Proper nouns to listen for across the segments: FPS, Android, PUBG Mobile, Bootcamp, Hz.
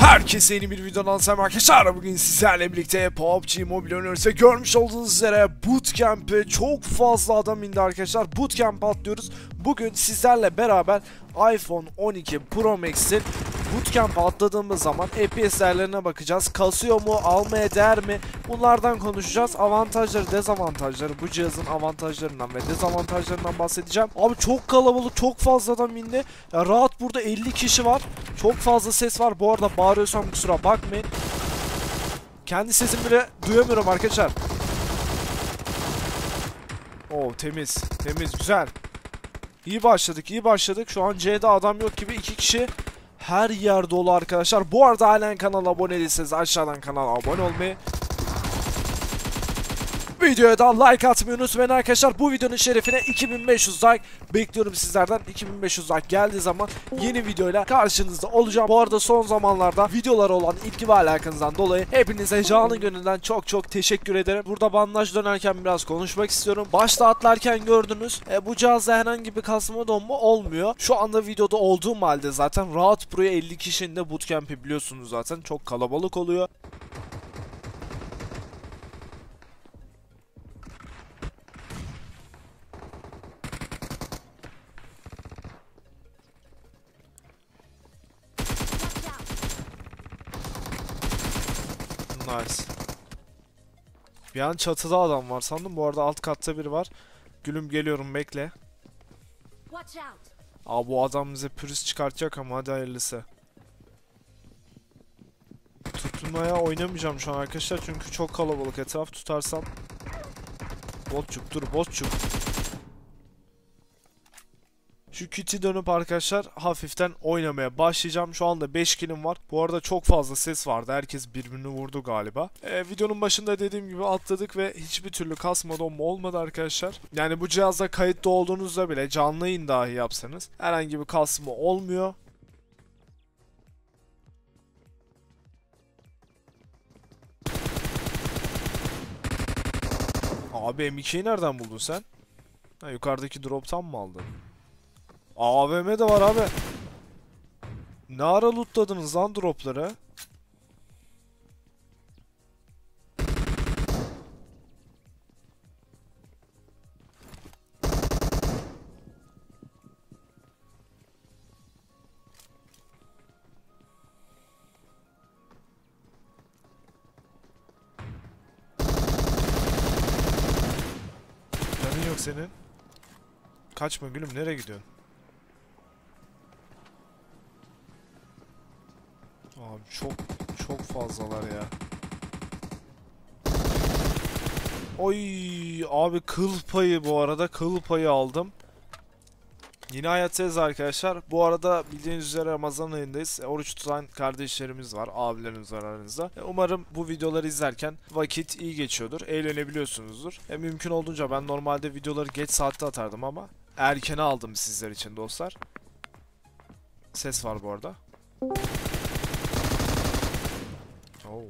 Herkese yeni bir videodan selam arkadaşlar. Bugün sizlerle birlikte PUBG Mobile oynuyoruz ve görmüş olduğunuz üzere bootcamp'e çok fazla adam indi arkadaşlar. Bootcamp atlıyoruz. Bugün sizlerle beraber iPhone 12 Pro Max'in bootcamp'a atladığımız zaman FPS değerlerine bakacağız. Kasıyor mu? Almaya değer mi? Bunlardan konuşacağız. Avantajları, dezavantajları, bu cihazın avantajlarından ve dezavantajlarından bahsedeceğim. Abi çok kalabalık, çok fazla adam indi. Ya rahat burada 50 kişi var. Çok fazla ses var. Bu arada bağırıyorsam kusura bakmayın. Kendi sesimi bile duyamıyorum arkadaşlar. Oo temiz. Temiz, güzel. İyi başladık, iyi başladık. Şu an C'de adam yok gibi, 2 kişi. Her yer dolu arkadaşlar. Bu arada halen kanala abone değilseniz aşağıdan kanala abone olmayı, videoya da like atmayı unutmayın arkadaşlar. Bu videonun şerefine 2500 like bekliyorum sizlerden. 2500 like geldiği zaman yeni videoyla karşınızda olacağım. Bu arada son zamanlarda videolara olan ilgi ve alakanızdan dolayı hepinize canı gönülden çok teşekkür ederim. Burada bandaj dönerken biraz konuşmak istiyorum. Başta atlarken gördünüz. Bu cihazda herhangi bir kasma donma olmuyor. Şu anda videoda olduğum halde zaten rahat buraya 50 kişinin de bootcamp'i biliyorsunuz zaten. Çok kalabalık oluyor. Nice. Bir an çatıda adam var sandım. Bu arada alt katta biri var. Gülüm geliyorum, bekle. Aa, bu adam bize pürüz çıkartacak ama hadi hayırlısı. Tutunmaya oynamayacağım şu an arkadaşlar çünkü çok kalabalık etraf, tutarsam. Botçuk dur, botçuk. Şu kiti dönüp arkadaşlar hafiften oynamaya başlayacağım. Şu anda 5 kilim var. Bu arada çok fazla ses vardı. Herkes birbirini vurdu galiba. Videonun başında dediğim gibi atladık ve hiçbir türlü kasma donma olmadı arkadaşlar. Yani bu cihazda kayıtlı olduğunuzda bile canlı yayın dahi yapsanız herhangi bir kasma olmuyor. Abi M2'yi nereden buldun sen? Ha, yukarıdaki drop'tan mı aldın? AVM de var abi. Ne ara lootladınız lan dropları? Canın yok senin. Kaçma gülüm, nereye gidiyorsun? Abi çok fazlalar ya. Oy abi, kıl payı, bu arada kıl payı aldım. Yine hayattayız arkadaşlar. Bu arada bildiğiniz üzere Ramazan ayındayız. Oruç tutan kardeşlerimiz var, abilerimiz var aranızda. Umarım bu videoları izlerken vakit iyi geçiyordur, eğlenebiliyorsunuzdur. Mümkün olduğunca ben normalde videoları geç saatte atardım ama erkene aldım sizler için dostlar. Ses var bu arada. Oh.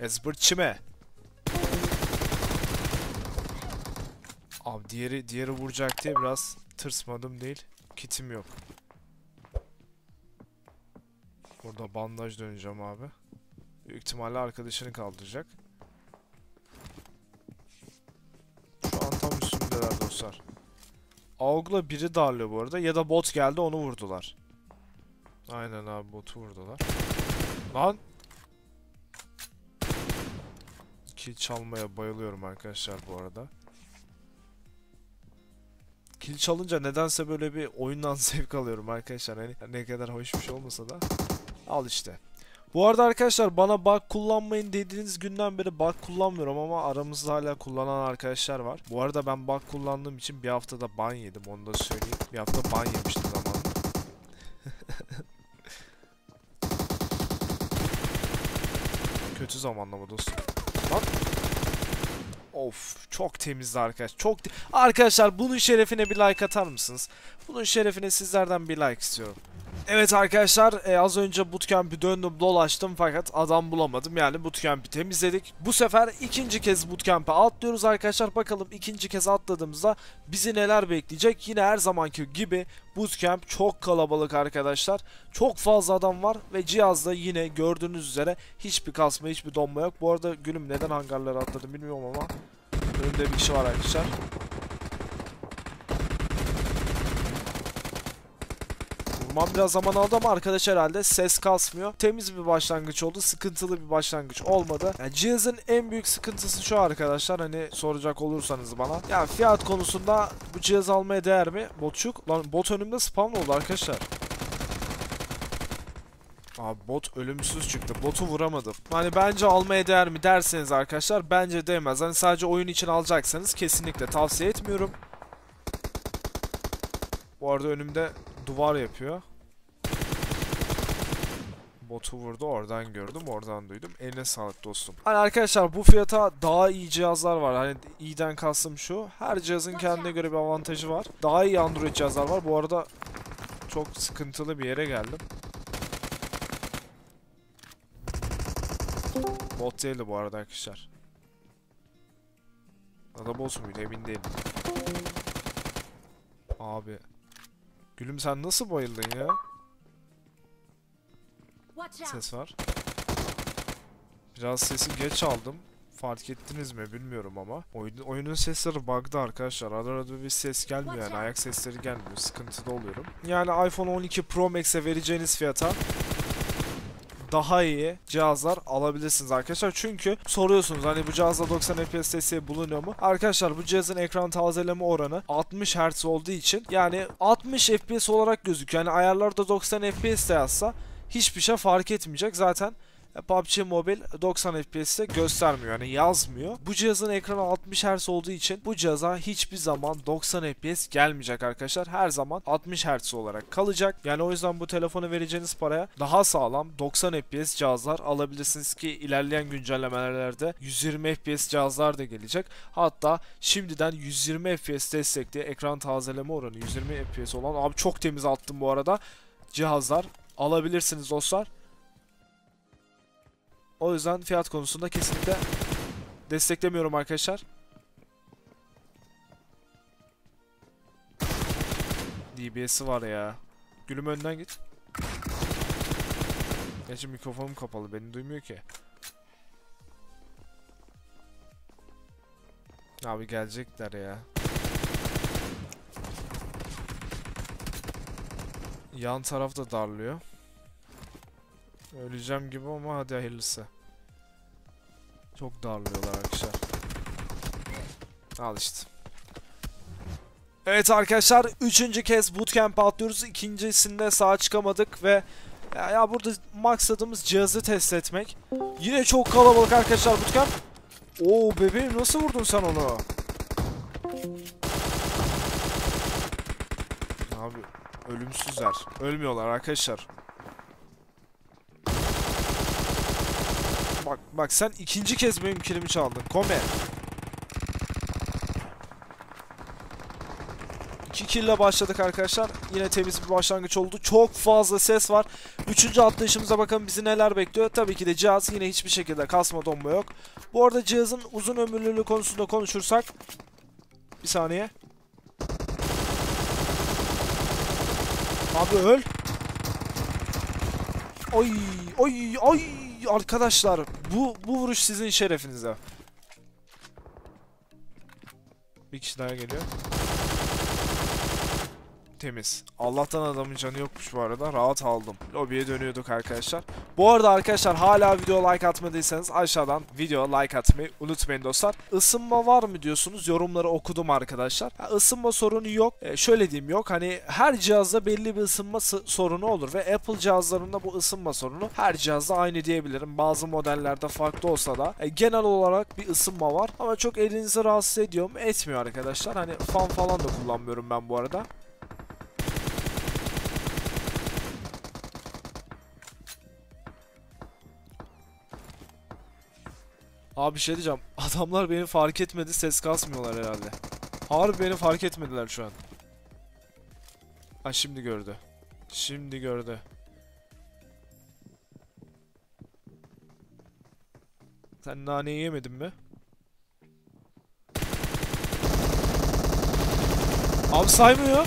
Ezberçime. Abi diğeri vuracak diye biraz tırsmadım değil. Kitim yok. Burada bandaj döneceğim abi. Büyük ihtimalle arkadaşını kaldıracak. Şu an tam üstündeler dostlar. Aug'la biri darlıyor bu arada. Ya da bot geldi, onu vurdular. Aynen abi, botu vurdular. Lan! Kill çalmaya bayılıyorum arkadaşlar bu arada. Kill çalınca nedense böyle bir oyundan zevk alıyorum arkadaşlar. Hani ne kadar hoş bir şey olmasa da. Al işte. Bu arada arkadaşlar bana bug kullanmayın dediğiniz günden beri bug kullanmıyorum ama aramızda hala kullanan arkadaşlar var. Bu arada ben bug kullandığım için bir haftada ban yedim, onu da söyleyeyim. Bir hafta ban yemiştim zamanında. Kötü zamanlama dostum. Lan. Of, çok temizdi arkadaşlar. Arkadaşlar bunun şerefine bir like atar mısınız? Bunun şerefine sizlerden bir like istiyorum. Evet arkadaşlar, az önce bootcamp'i döndüm dolaştım fakat adam bulamadım, yani bootcamp'i temizledik. Bu sefer ikinci kez bootcamp'e atlıyoruz arkadaşlar, bakalım ikinci kez atladığımızda bizi neler bekleyecek. Yine her zamanki gibi bootcamp çok kalabalık arkadaşlar, çok fazla adam var ve cihazda yine gördüğünüz üzere hiçbir kasma, hiçbir donma yok. Bu arada gülüm, neden hangarlara atladım bilmiyorum ama önümde bir kişi var arkadaşlar. Biraz zaman aldı ama arkadaş herhalde ses kasmıyor. Temiz bir başlangıç oldu. Sıkıntılı bir başlangıç olmadı. Yani cihazın en büyük sıkıntısı şu arkadaşlar, hani soracak olursanız bana. Ya fiyat konusunda bu cihaz almaya değer mi? Botçuk. Lan bot önümde spam oldu arkadaşlar. Abi bot ölümsüz çıktı. Botu vuramadım. Hani bence almaya değer mi derseniz arkadaşlar, bence değmez. Hani sadece oyun için alacaksanız kesinlikle tavsiye etmiyorum. Bu arada önümde duvar yapıyor. Botu vurdu, oradan gördüm, oradan duydum. Eline sağlık dostum. Hani arkadaşlar bu fiyata daha iyi cihazlar var. Hani iyiden kastım şu, her cihazın kendine göre bir avantajı var. Daha iyi Android cihazlar var. Bu arada çok sıkıntılı bir yere geldim. Bot değildi bu arada arkadaşlar. Ya da bot muydu emin değilim. Abi gülüm, sen nasıl bayıldın ya? Ses var. Biraz sesi geç aldım. Fark ettiniz mi bilmiyorum ama oyunun sesleri bug'da arkadaşlar. Arada bir ses gelmiyor, yani ayak sesleri gelmiyor. Sıkıntıda oluyorum. Yani iPhone 12 Pro Max'e vereceğiniz fiyata daha iyi cihazlar alabilirsiniz arkadaşlar. Çünkü soruyorsunuz hani bu cihazda 90 FPS desteği bulunuyor mu? Arkadaşlar bu cihazın ekran tazeleme oranı 60 Hz olduğu için yani 60 FPS olarak gözüküyor. Yani ayarlarda 90 FPS de yazsa hiçbir şey fark etmeyecek. Zaten PUBG Mobile 90 FPS'te göstermiyor, yani yazmıyor. Bu cihazın ekranı 60 Hz olduğu için bu cihaza hiçbir zaman 90 FPS gelmeyecek arkadaşlar. Her zaman 60 Hz olarak kalacak. Yani o yüzden bu telefonu vereceğiniz paraya daha sağlam 90 FPS cihazlar alabilirsiniz ki ilerleyen güncellemelerde 120 FPS cihazlar da gelecek. Hatta şimdiden 120 FPS destekli, ekran tazeleme oranı 120 FPS olan, abi çok temiz attım bu arada, cihazlar alabilirsiniz dostlar. O yüzden fiyat konusunda kesinlikle desteklemiyorum arkadaşlar. DBS'i var ya. Gülüm önden git. Gerçi mikrofonum kapalı, beni duymuyor ki. Abi gelecekler ya. Yan taraf da darlıyor. Öleceğim gibi ama hadi hayırlısı. Çok darlıyorlar arkadaşlar. Al işte. Evet arkadaşlar, üçüncü kez bootcamp'e atlıyoruz. İkincisinde sağa çıkamadık ve ya burada maksadımız cihazı test etmek. Yine çok kalabalık arkadaşlar bootcamp. Oo bebeğim, nasıl vurdun sen onu? Abi ölümsüzler. Ölmüyorlar arkadaşlar. Bak sen ikinci kez benim kilimi çaldın. Kome. 2 kill'le başladık arkadaşlar. Yine temiz bir başlangıç oldu. Çok fazla ses var. Üçüncü atlayışımıza bakalım bizi neler bekliyor. Tabii ki de cihaz yine hiçbir şekilde kasma donma yok. Bu arada cihazın uzun ömürlülüğü konusunda konuşursak. Bir saniye. Abi öl. Oy oy oy. Arkadaşlar bu vuruş sizin şerefinize. Bir kişi daha geliyor. Temiz. Allah'tan adamın canı yokmuş bu arada. Rahat aldım. Lobiye dönüyorduk arkadaşlar. Bu arada arkadaşlar hala video like atmadıysanız aşağıdan video like atmayı unutmayın dostlar. Isınma var mı diyorsunuz. Yorumları okudum arkadaşlar. Ha, ısınma sorunu yok. Şöyle diyeyim, yok. Hani her cihazda belli bir ısınma sorunu olur ve Apple cihazlarında bu ısınma sorunu her cihazda aynı diyebilirim. Bazı modellerde farklı olsa da genel olarak bir ısınma var. Ama çok elinizi rahatsız ediyor mu? Etmiyor arkadaşlar. Hani fan falan da kullanmıyorum ben bu arada. Abi bir şey diyeceğim. Adamlar beni fark etmedi. Ses kasmıyorlar herhalde. Harbi beni fark etmediler şu an. Ha şimdi gördü. Şimdi gördü. Sen naneyi yemedin mi? Abi saymıyor.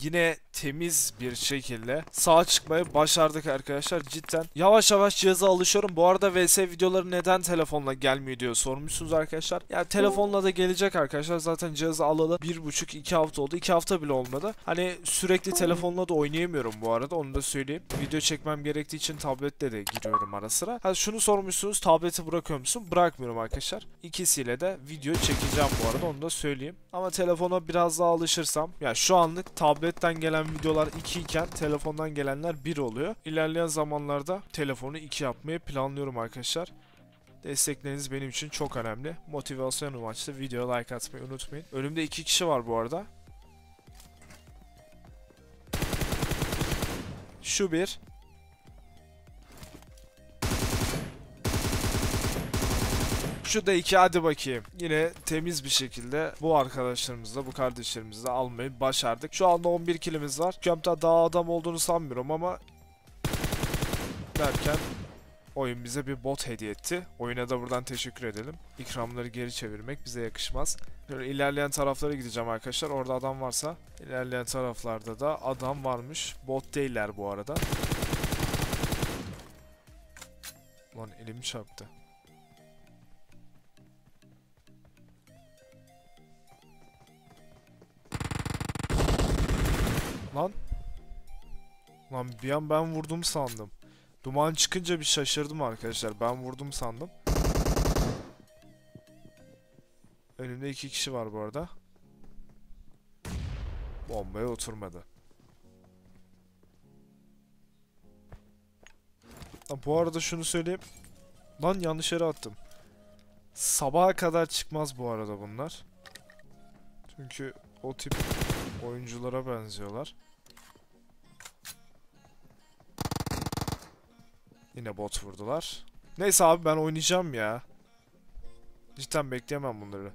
Yine temiz bir şekilde sağa çıkmayı başardık arkadaşlar. Cidden yavaş yavaş cihaza alışıyorum. Bu arada vs videoları neden telefonla gelmiyor diye sormuşsunuz arkadaşlar. Yani telefonla da gelecek arkadaşlar. Zaten cihazı alalı 1,5-2 hafta oldu. 2 hafta bile olmadı. Hani sürekli telefonla da oynayamıyorum bu arada. Onu da söyleyeyim. Video çekmem gerektiği için tabletle de giriyorum ara sıra. Ha, şunu sormuşsunuz, tableti bırakıyor musun? Bırakmıyorum arkadaşlar. İkisiyle de video çekeceğim bu arada. Onu da söyleyeyim. Ama telefona biraz daha alışırsam. Ya yani şu anlık tabletten gelen videolar 2 iken telefondan gelenler 1 oluyor. İlerleyen zamanlarda telefonu 2 yapmayı planlıyorum arkadaşlar. Destekleriniz benim için çok önemli. Motivasyon amaçlı videoya like atmayı unutmayın. Önümde 2 kişi var bu arada. Şu bir. Şu da 2, hadi bakayım. Yine temiz bir şekilde bu arkadaşlarımızla, bu kardeşlerimizle almayı başardık. Şu anda 11 kilimiz var. Kömta daha adam olduğunu sanmıyorum ama derken oyun bize bir bot hediye etti. Oyuna da buradan teşekkür edelim. İkramları geri çevirmek bize yakışmaz. Şöyle ilerleyen taraflara gideceğim arkadaşlar. Orada adam varsa, ilerleyen taraflarda da adam varmış. Bot değiller bu arada. Lan elimi çarptı. Lan bir an ben vurdum sandım. Duman çıkınca bir şaşırdım arkadaşlar. Ben vurdum sandım. Önümde 2 kişi var bu arada. Bombaya oturmadı. Ha, bu arada şunu söyleyeyim. Lan yanlış yere attım. Sabaha kadar çıkmaz bu arada bunlar. Çünkü o tip oyunculara benziyorlar. Yine bot vurdular. Neyse abi ben oynayacağım ya. Cidden bekleyemem bunları.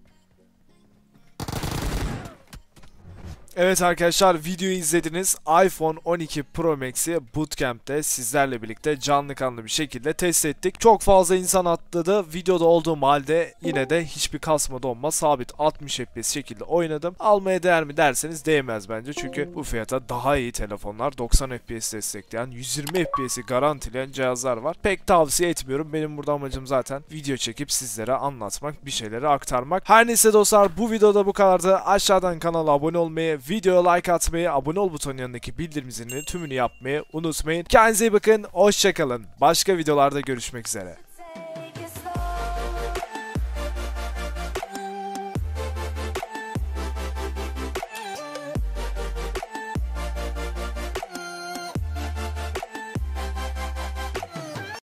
Evet arkadaşlar, videoyu izlediniz. iPhone 12 Pro Max'i Bootcamp'te sizlerle birlikte canlı kanlı bir şekilde test ettik. Çok fazla insan atladı. Videoda olduğum halde yine de hiçbir kasma donma sabit 60 FPS şekilde oynadım. Almaya değer mi derseniz değmez bence. Çünkü bu fiyata daha iyi telefonlar, 90 FPS destekleyen, 120 FPS'i garantileyen cihazlar var. Pek tavsiye etmiyorum. Benim burada amacım zaten video çekip sizlere anlatmak, bir şeyleri aktarmak. Her neyse dostlar, bu videoda bu kadardı. Aşağıdan kanala abone olmayı, videoya like atmayı, abone ol butonun yanındaki bildirim zilini tümünü yapmayı unutmayın. Kendinize iyi bakın, hoşçakalın. Başka videolarda görüşmek üzere.